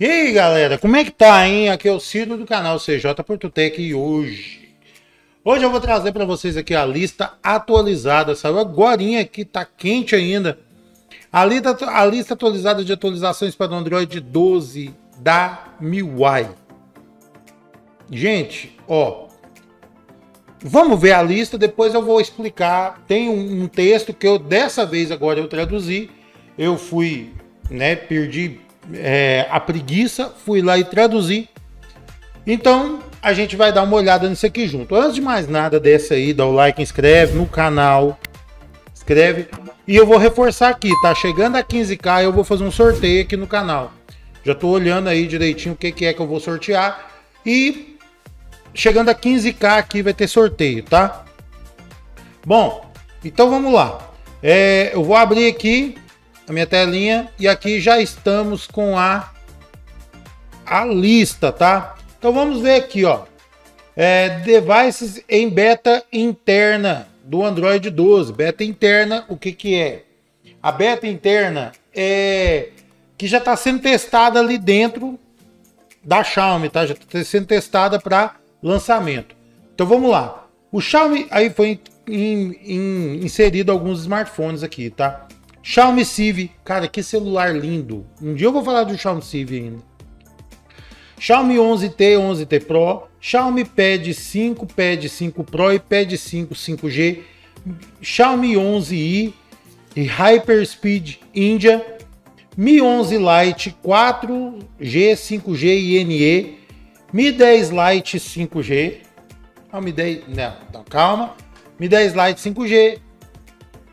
E aí galera, como é que tá, hein? Aqui é o Ciro do canal CJ Porto Tech e hoje eu vou trazer para vocês aqui a lista atualizada, saiu agorinha que tá quente ainda. A lista atualizada de atualizações para o Android 12 da MIUI. Gente, ó, vamos ver a lista, depois eu vou explicar. Tem um texto que eu dessa vez agora eu traduzi, eu fui, né, perdi a preguiça, fui lá e traduzi. Então a gente vai dar uma olhada nisso aqui junto. Antes de mais nada, desce aí, dá o like, inscreve no canal, inscreve. E eu vou reforçar aqui, tá chegando a 15k, eu vou fazer um sorteio aqui no canal. Já tô olhando aí direitinho o que é que eu vou sortear. E chegando a 15k aqui vai ter sorteio, tá? Bom, então vamos lá. Eu vou abrir aqui a minha telinha e aqui já estamos com a lista, tá? Então vamos ver aqui, ó, devices em beta interna do Android 12. Beta interna, o que que é? A beta interna é que já está sendo testada ali dentro da Xiaomi, tá? Já está sendo testada para lançamento. Então vamos lá. O Xiaomi aí foi inserido alguns smartphones aqui, tá? Xiaomi Civi, cara, que celular lindo. Um dia eu vou falar do Xiaomi Civi ainda. Xiaomi 11T, 11T Pro, Xiaomi Pad 5, Pad 5 Pro e Pad 5 5G, Xiaomi 11i e Hyperspeed India, Mi 11 Lite 4G, 5G e NE, Mi 10 Lite 5G, Mi 10 Lite 5G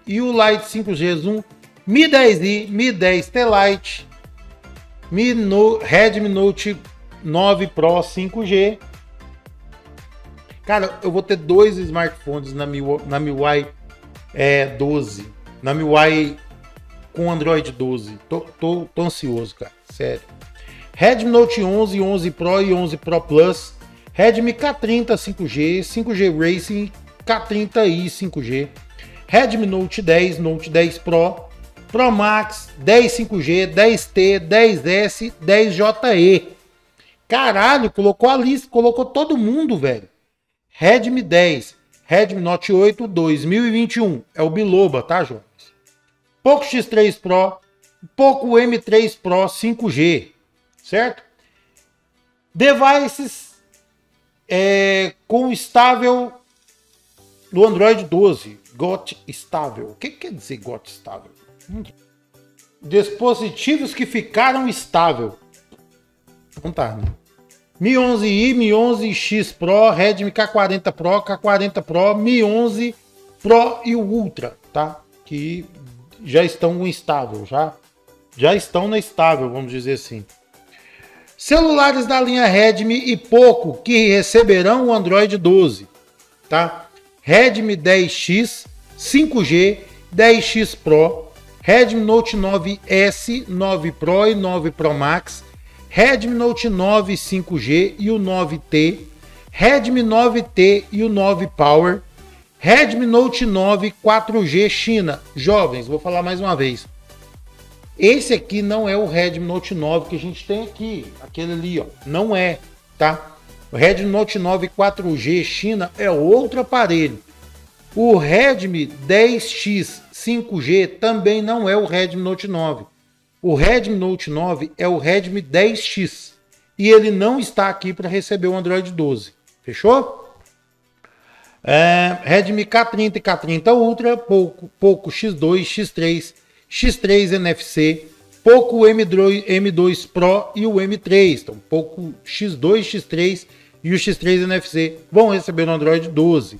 e o Lite 5G Zoom, Mi 10i, Mi 10T Lite, Redmi Note 9 Pro 5G. Cara, eu vou ter dois smartphones na MIUI 12, na MIUI com Android 12. Tô ansioso, cara, sério. Redmi Note 11, 11 Pro e 11 Pro Plus, Redmi K30 5G, 5G Racing, K30i 5G, Redmi Note 10, Note 10 Pro, Pro Max, 10 5G, 10T, 10S, 10JE. Caralho, colocou a lista, colocou todo mundo, velho. Redmi 10, Redmi Note 8 2021, é o Biloba, tá, Jonas? Poco X3 Pro, Poco M3 Pro 5G, certo? Devices com estável do Android 12, GOT estável. O que quer dizer GOT estável? Dispositivos que ficaram estável. Então tá, né? Mi 11i, Mi 11x Pro, Redmi K40 Pro, K40 Pro, Mi 11 Pro e o Ultra, tá? Que já estão estável, já estão na estável, vamos dizer assim. Celulares da linha Redmi e Poco que receberão o Android 12, tá? Redmi 10x 5G, 10x Pro, Redmi Note 9S, 9 Pro e 9 Pro Max, Redmi Note 9 5G e o 9T, Redmi 9T e o 9 Power, Redmi Note 9 4G China. Jovens, vou falar mais uma vez. Esse aqui não é o Redmi Note 9 que a gente tem aqui. Aquele ali, ó. Não é, tá? O Redmi Note 9 4G China é outro aparelho. O Redmi 10X 5G também não é o Redmi Note 9. O Redmi Note 9 é o Redmi 10X e ele não está aqui para receber o Android 12. Fechou? Redmi K30 e K30 Ultra, Poco X2, X3, X3 NFC, Poco M2 Pro e o M3. Então, Poco X2, X3 e o X3 NFC vão receber o Android 12.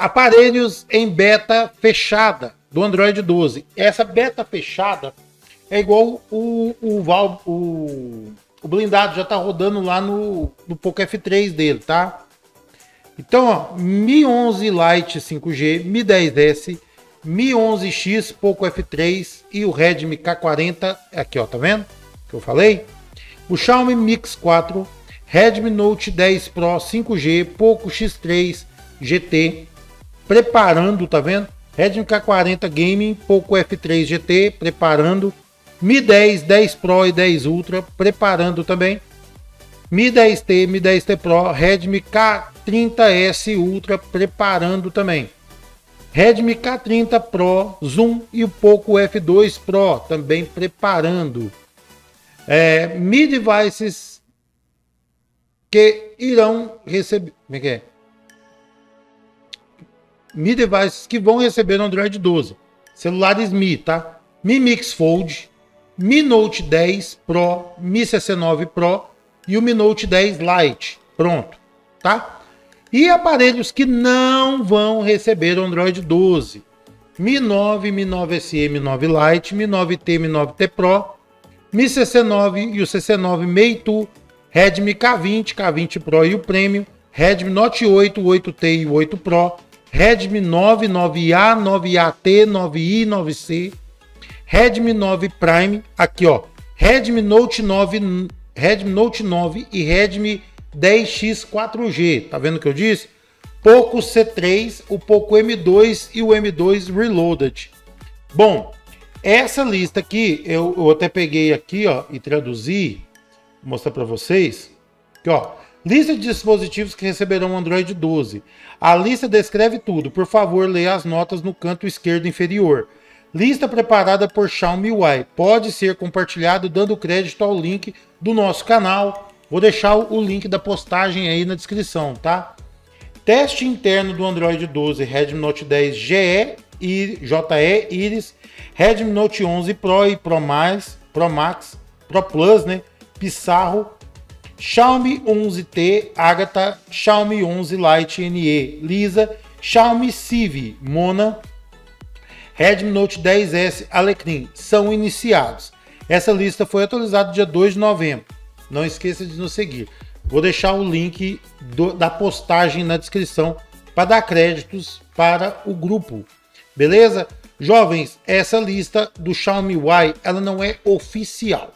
Aparelhos em beta fechada do Android 12. Essa beta fechada é igual o blindado já tá rodando lá no Poco F3 dele, tá? Então, ó, Mi 11 Lite 5G, Mi 10S, Mi 11x, Poco F3 e o Redmi K40, aqui ó, tá vendo? Que eu falei? O Xiaomi Mix 4, Redmi Note 10 Pro 5G, Poco X3 GT, preparando, tá vendo? Redmi K40 Gaming, Poco F3 GT, preparando. Mi 10, 10 Pro e 10 Ultra, preparando também Mi 10T, Mi 10T Pro, Redmi K30S Ultra, preparando também Redmi K30 Pro, Zoom e o Poco F2 Pro, também preparando. Mi Devices que irão receber... Como é que é? Mi Devices que vão receber no Android 12. Celulares Mi, tá? Mi Mix Fold, Mi Note 10 Pro, Mi CC9 Pro... e o Mi Note 10 Lite, pronto, tá? E aparelhos que não vão receber o Android 12. Mi 9, Mi 9SE, Mi 9 Lite, Mi 9T, Mi 9T Pro, Mi CC9 e o CC9 Meitu, Redmi K20, K20 Pro e o Premium, Redmi Note 8, 8T e 8 Pro, Redmi 9, 9A, 9AT, 9I, 9C, Redmi 9 Prime, aqui ó, Redmi Note 9... Redmi Note 9 e Redmi 10X 4G, tá vendo o que eu disse? Poco C3, o Poco M2 e o M2 Reloaded. Bom, essa lista aqui, eu até peguei aqui, ó, e traduzi, vou mostrar para vocês. Aqui, ó, lista de dispositivos que receberão Android 12. A lista descreve tudo, por favor, leia as notas no canto esquerdo inferior. Lista preparada por Xiaomi UI, pode ser compartilhado dando crédito ao link do nosso canal. Vou deixar o link da postagem aí na descrição, tá? Teste interno do Android 12, Redmi Note 10 GE e JE Iris, Redmi Note 11 Pro e Pro Max, Pro Plus, né? Pissarro, Xiaomi 11T, Agatha, Xiaomi 11 Lite NE, Lisa, Xiaomi Civi, Mona, Redmi Note 10S Alecrim são iniciados. Essa lista foi atualizada dia 2 de novembro. Não esqueça de nos seguir. Vou deixar o link da postagem na descrição para dar créditos para o grupo. Beleza? Jovens, essa lista do Xiaomi UI, ela não é oficial,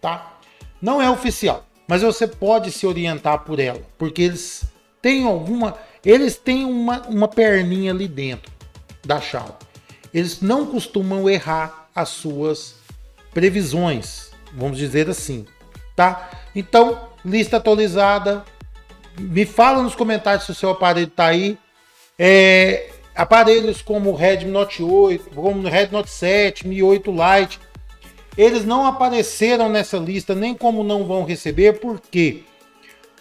tá? Não é oficial, mas você pode se orientar por ela, porque eles têm uma perninha ali dentro da Xiaomi. Eles não costumam errar as suas previsões, vamos dizer assim, tá? Então, lista atualizada, me fala nos comentários se o seu aparelho tá aí. Aparelhos como o Redmi Note 8, como o Redmi Note 7, Mi 8 Lite, eles não apareceram nessa lista, nem como não vão receber, por quê?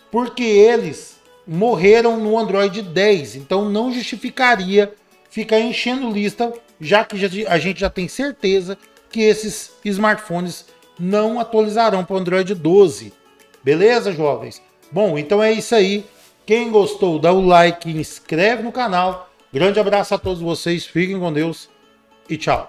Porque eles morreram no Android 10, então não justificaria ficar enchendo lista, já que a gente já tem certeza que esses smartphones não atualizarão para o Android 12. Beleza, jovens? Bom, então é isso aí. Quem gostou, dá o like, inscreve no canal. Grande abraço a todos vocês, fiquem com Deus e tchau.